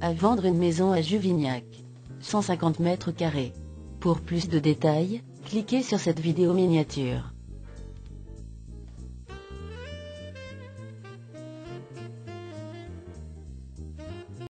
à vendre une maison à Juvignac. 150 mètres carrés. Pour plus de détails, cliquez sur cette vidéo miniature.